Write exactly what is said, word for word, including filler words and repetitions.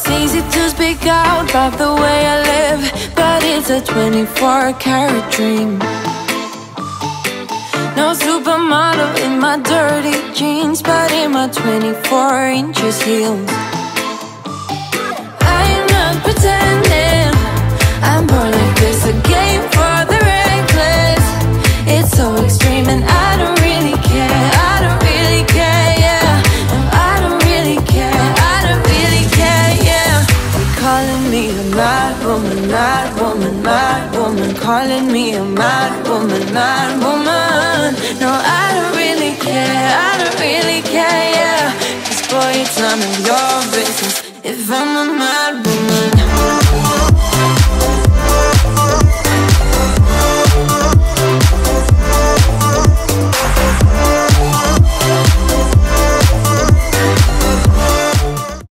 It's easy to speak out about the way I live, but it's a twenty-four karat dream. No supermodel in my dirty jeans, but in my twenty-four inches heels. I am not pretending, I'm born like this, a game for the reckless. It's so extreme and I don't really care, I don't really care, yeah. No, I don't really care, I don't really care, yeah. They're calling me a mad woman, mad woman, mad woman. Calling me a mad woman, mad woman. No, I don't really care, I don't really care, yeah. 'Cause boy, it's none of your business if I'm a mad woman.